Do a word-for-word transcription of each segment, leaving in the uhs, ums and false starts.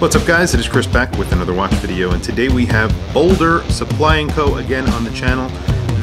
What's up guys, it is Chris back with another watch video, and today we have Boulder Supply and Co. again on the channel.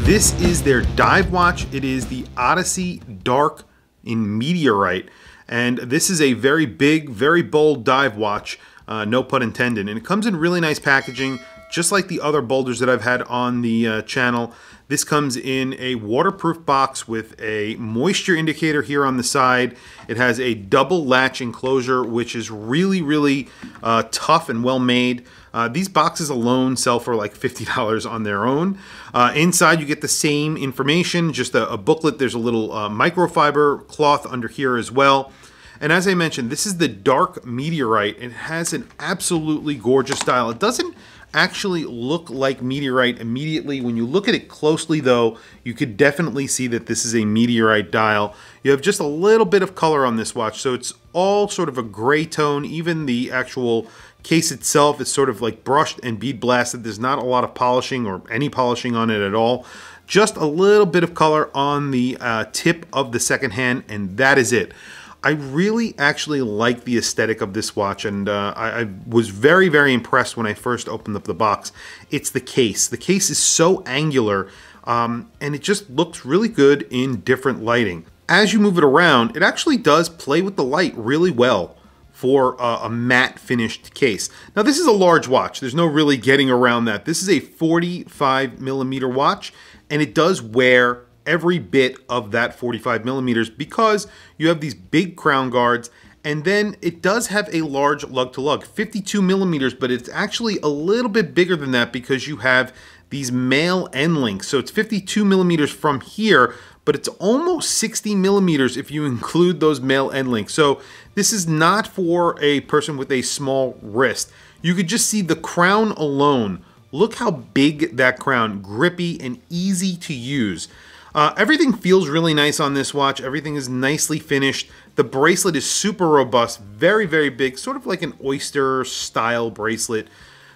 This is their dive watch. It is the Odyssey Dark in meteorite, and this is a very big, very bold dive watch, uh, no pun intended, and it comes in really nice packaging. Just like the other boulders that I've had on the uh, channel, this comes in a waterproof box with a moisture indicator here on the side. It has a double latch enclosure, which is really, really uh, tough and well made. Uh, these boxes alone sell for like fifty dollars on their own. Uh, inside you get the same information, just a, a booklet. There's a little uh, microfiber cloth under here as well. And as I mentioned, this is the Dark Meteorite. It has an absolutely gorgeous style. It doesn't actually look like meteorite immediately. When you look at it closely though, you could definitely see that this is a meteorite dial. You have just a little bit of color on this watch, so it's all sort of a gray tone. Even the actual case itself is sort of like brushed and bead blasted. There's not a lot of polishing or any polishing on it at all. Just a little bit of color on the uh, tip of the second hand, and that is it. I really actually like the aesthetic of this watch, and uh, I, I was very, very impressed when I first opened up the box. It's the case. The case is so angular, um, and it just looks really good in different lighting. As you move it around, it actually does play with the light really well for uh, a matte finished case. Now, this is a large watch. There's no really getting around that. This is a forty-five millimeter watch, and it does wear every bit of that forty-five millimeters because you have these big crown guards, and then it does have a large lug to lug, fifty-two millimeters, but it's actually a little bit bigger than that because you have these male end links. So it's fifty-two millimeters from here, but it's almost sixty millimeters if you include those male end links. So this is not for a person with a small wrist. You could just see the crown alone. Look how big that crown, grippy and easy to use. Uh, everything feels really nice on this watch. Everything is nicely finished. The bracelet is super robust, very, very big, sort of like an oyster style bracelet.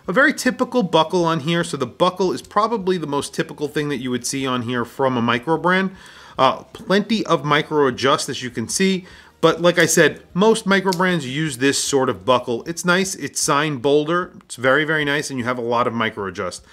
A very typical buckle on here. So the buckle is probably the most typical thing that you would see on here from a micro brand. Uh, plenty of micro adjust, as you can see. But like I said, most micro brands use this sort of buckle. It's nice. It's signed Boulder. It's very, very nice, and you have a lot of micro adjust.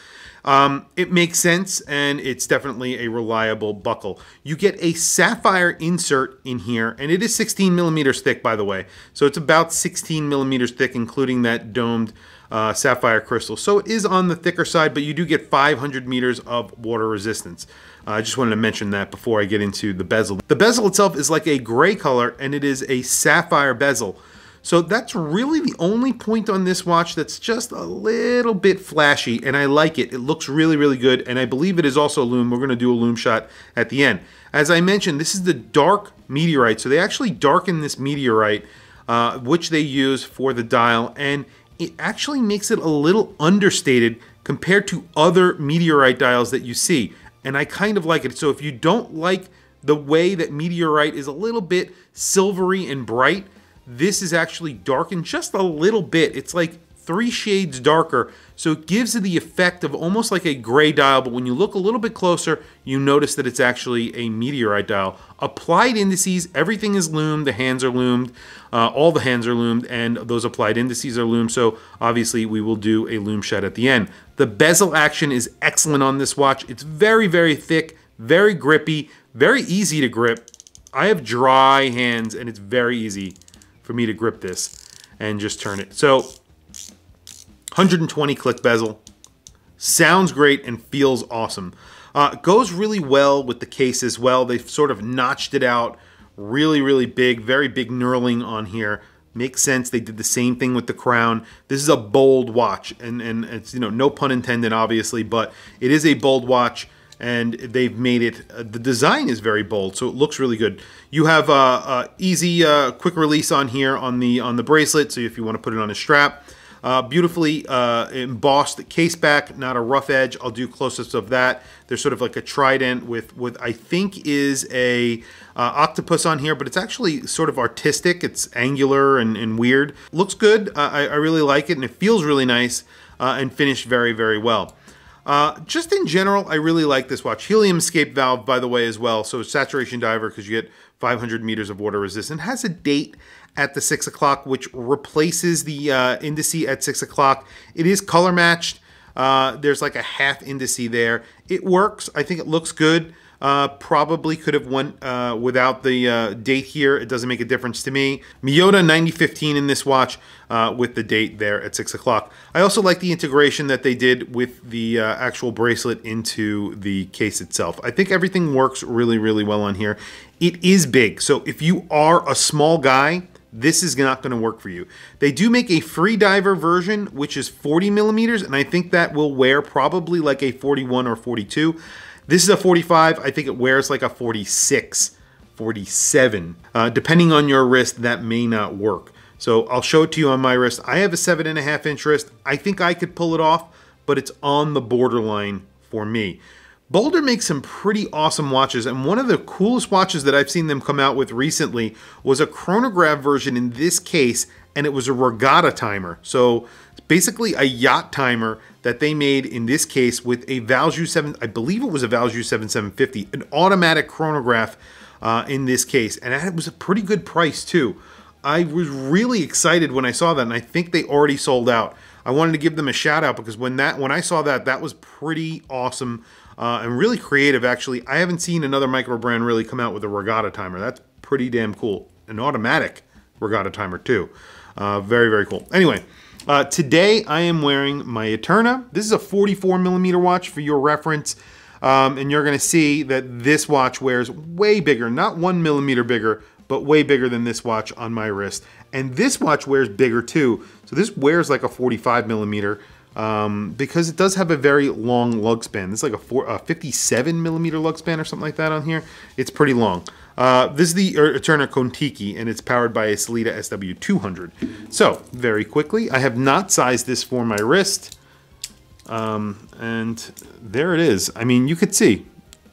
Um, it makes sense, and it's definitely a reliable buckle. You get a sapphire insert in here, and it is sixteen millimeters thick, by the way. So it's about sixteen millimeters thick, including that domed uh, sapphire crystal. So it is on the thicker side, but you do get five hundred meters of water resistance. Uh, I just wanted to mention that before I get into the bezel. The bezel itself is like a gray color, and it is a sapphire bezel. So that's really the only point on this watch that's just a little bit flashy, and I like it. It looks really, really good, and I believe it is also lume. We're gonna do a lume shot at the end. As I mentioned, this is the Dark Meteorite. So they actually darken this meteorite, uh, which they use for the dial, and it actually makes it a little understated compared to other meteorite dials that you see. And I kind of like it. So if you don't like the way that meteorite is a little bit silvery and bright, this is actually darkened just a little bit. It's like three shades darker. So it gives it the effect of almost like a gray dial, but when you look a little bit closer, you notice that it's actually a meteorite dial. Applied indices, everything is loomed. The hands are loomed. Uh, all the hands are loomed, and those applied indices are loomed. So obviously we will do a lume shot at the end. The bezel action is excellent on this watch. It's very, very thick, very grippy, very easy to grip. I have dry hands, and it's very easy for me to grip this and just turn it. So one hundred twenty click bezel, sounds great and feels awesome. Uh, goes really well with the case as well. They've sort of notched it out really, really big, very big knurling on here. Makes sense. They did the same thing with the crown. This is a bold watch, and, and it's, you know, no pun intended obviously, but it is a bold watch. And they've made it, uh, the design is very bold, so it looks really good. You have uh, uh, easy uh, quick release on here on the on the bracelet, so if you want to put it on a strap. Uh, beautifully uh, embossed case back, not a rough edge. I'll do close-ups of that. There's sort of like a trident with, with I think is a uh, octopus on here, but it's actually sort of artistic. It's angular and, and weird. Looks good, uh, I, I really like it, and it feels really nice uh, and finished very, very well. Uh, just in general, I really like this watch. Helium escape valve, by the way, as well. So saturation diver, because you get five hundred meters of water resistance. It has a date at the six o'clock, which replaces the uh, indice at six o'clock. It is color matched. Uh, there's like a half indice there. It works. I think it looks good. Uh, probably could have went uh, without the uh, date here. It doesn't make a difference to me. Miyota ninety fifteen in this watch uh, with the date there at six o'clock. I also like the integration that they did with the uh, actual bracelet into the case itself. I think everything works really, really well on here. It is big, so if you are a small guy, this is not gonna work for you. They do make a free diver version, which is forty millimeters, and I think that will wear probably like a forty-one or forty-two. This is a forty-five, I think it wears like a forty-six, forty-seven. Uh, depending on your wrist, that may not work. So I'll show it to you on my wrist. I have a seven and a half inch wrist. I think I could pull it off, but it's on the borderline for me. Boulder makes some pretty awesome watches, and one of the coolest watches that I've seen them come out with recently was a chronograph version in this case, and it was a regatta timer. So it's basically a yacht timer that they made in this case with a Valjoux seven, I believe it was a Valjoux seventy-seven fifty, an automatic chronograph uh, in this case, and it was a pretty good price too. I was really excited when I saw that, and I think they already sold out. I wanted to give them a shout out because when that when I saw that, that was pretty awesome. Uh, and really creative, actually. I haven't seen another micro brand really come out with a regatta timer. That's pretty damn cool. An automatic regatta timer, too. Uh, very, very cool. Anyway, uh, today I am wearing my Eterna. This is a forty-four millimeter watch for your reference. Um, and you're going to see that this watch wears way bigger, not one millimeter bigger, but way bigger than this watch on my wrist. And this watch wears bigger, too. So this wears like a forty-five millimeter. Um, because it does have a very long lug span. This is like a, four, a fifty-seven millimeter lug span or something like that on here. It's pretty long. Uh, this is the Eterna Kontiki, and it's powered by a Selita S W two hundred. So, very quickly, I have not sized this for my wrist. Um, and there it is. I mean, you could see.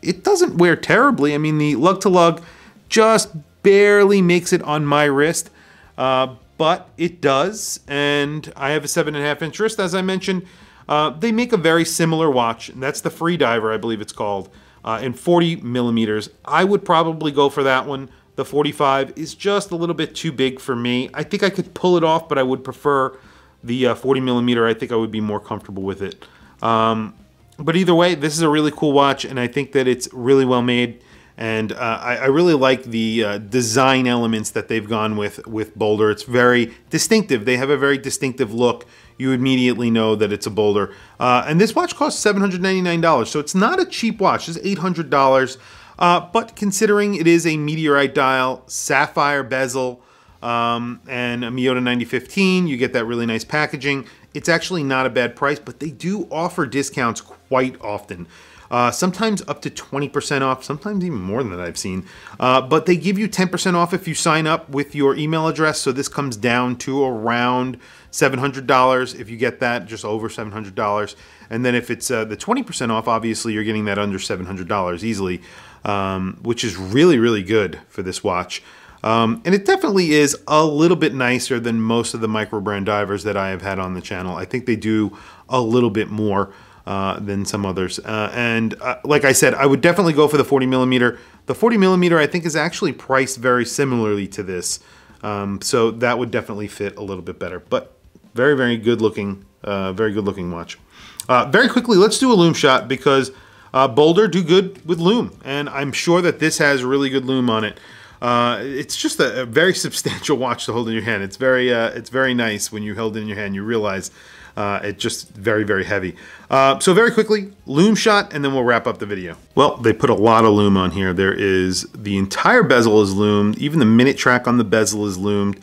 It doesn't wear terribly. I mean, the lug-to-lug just barely makes it on my wrist. Uh, But it does, and I have a seven and a half inch wrist, as I mentioned. Uh, they make a very similar watch, and that's the Free Diver, I believe it's called, uh, in forty millimeters. I would probably go for that one. The forty-five is just a little bit too big for me. I think I could pull it off, but I would prefer the uh, forty millimeter. I think I would be more comfortable with it. Um, but either way, this is a really cool watch, and I think that it's really well made. And uh, I, I really like the uh, design elements that they've gone with with Boulder. It's very distinctive. They have a very distinctive look. You immediately know that it's a Boulder. Uh, and this watch costs seven hundred ninety-nine dollars, so it's not a cheap watch. It's eight hundred dollars. Uh, but considering it is a meteorite dial, sapphire bezel, um, and a Miyota ninety fifteen, you get that really nice packaging. It's actually not a bad price, but they do offer discounts quite often. Uh, sometimes up to twenty percent off, sometimes even more than that I've seen. Uh, but they give you ten percent off if you sign up with your email address. So this comes down to around seven hundred dollars if you get that, just over seven hundred dollars. And then if it's uh, the twenty percent off, obviously you're getting that under seven hundred dollars easily, um, which is really, really good for this watch. Um, and it definitely is a little bit nicer than most of the micro brand divers that I have had on the channel. I think they do a little bit more Uh, than some others. Uh, and uh, like I said, I would definitely go for the forty millimeter. The forty millimeter I think is actually priced very similarly to this. Um, so that would definitely fit a little bit better, but very, very good looking, uh, very good looking watch. Uh, very quickly, let's do a lume shot because uh, Boulder do good with lume. And I'm sure that this has really good lume on it. Uh, it's just a, a very substantial watch to hold in your hand. It's very, uh, it's very nice when you hold it in your hand, you realize Uh, it's just very, very heavy. Uh, so very quickly, lume shot, and then we'll wrap up the video. Well, they put a lot of lume on here. There is, the entire bezel is loomed, even the minute track on the bezel is loomed,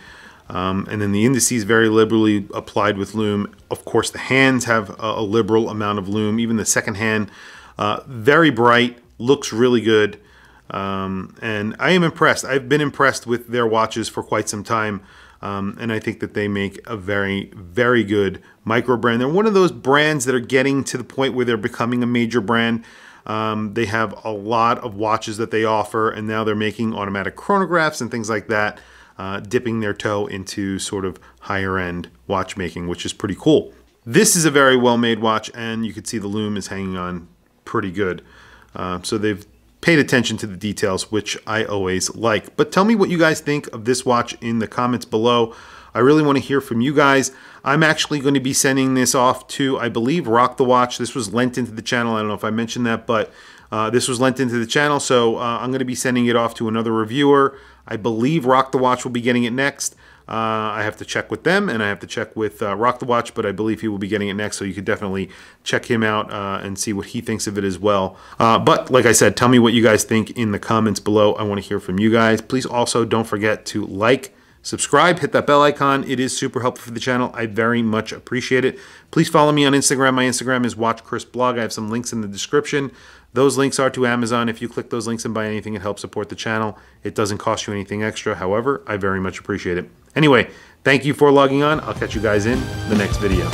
um, and then the indices very liberally applied with lume. Of course, the hands have a, a liberal amount of lume, even the second hand. Uh, very bright, looks really good, um, and I am impressed. I've been impressed with their watches for quite some time. Um, and I think that they make a very, very good micro brand. They're one of those brands that are getting to the point where they're becoming a major brand. Um, they have a lot of watches that they offer, and now they're making automatic chronographs and things like that, uh, dipping their toe into sort of higher end watchmaking, which is pretty cool. This is a very well-made watch, and you can see the lume is hanging on pretty good. Uh, so they've paid attention to the details, which I always like. But tell me what you guys think of this watch in the comments below. I really want to hear from you guys. I'm actually going to be sending this off to, I believe, Rock the Watch. This was lent into the channel. I don't know if I mentioned that, but uh, this was lent into the channel. So uh, I'm going to be sending it off to another reviewer. I believe Rock the Watch will be getting it next. Uh, I have to check with them, and I have to check with uh, Rock the Watch, but I believe he will be getting it next, so you could definitely check him out uh, and see what he thinks of it as well. Uh, but like I said, tell me what you guys think in the comments below. I want to hear from you guys. Please also don't forget to like, subscribe, hit that bell icon. It is super helpful for the channel. I very much appreciate it. Please follow me on Instagram. My Instagram is WatchChrisBlog. I have some links in the description. Those links are to Amazon. If you click those links and buy anything, it helps support the channel. It doesn't cost you anything extra. However, I very much appreciate it. Anyway, thank you for logging on. I'll catch you guys in the next video.